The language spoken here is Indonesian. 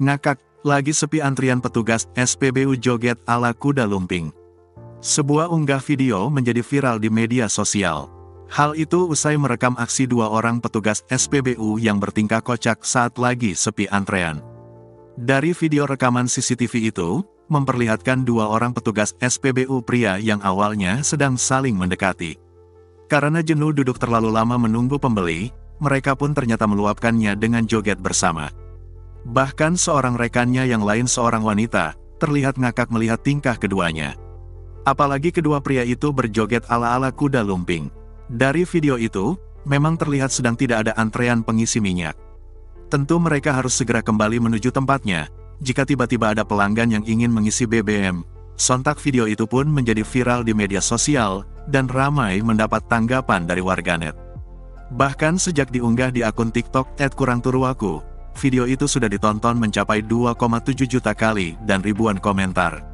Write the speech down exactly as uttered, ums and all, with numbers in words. Ngakak, lagi sepi antrian petugas S P B U joget ala kuda lumping. Sebuah unggah video menjadi viral di media sosial. Hal itu usai merekam aksi dua orang petugas S P B U yang bertingkah kocak saat lagi sepi antrean. Dari video rekaman C C T V itu, memperlihatkan dua orang petugas S P B U pria yang awalnya sedang saling mendekati. Karena jenuh duduk terlalu lama menunggu pembeli, mereka pun ternyata meluapkannya dengan joget bersama. Bahkan seorang rekannya yang lain, seorang wanita, terlihat ngakak melihat tingkah keduanya. Apalagi kedua pria itu berjoget ala-ala kuda lumping. Dari video itu, memang terlihat sedang tidak ada antrean pengisi minyak. Tentu mereka harus segera kembali menuju tempatnya, jika tiba-tiba ada pelanggan yang ingin mengisi B B M. Sontak video itu pun menjadi viral di media sosial, dan ramai mendapat tanggapan dari warganet. Bahkan sejak diunggah di akun TikTok et kurang turuaku, video itu sudah ditonton mencapai dua koma tujuh juta kali dan ribuan komentar.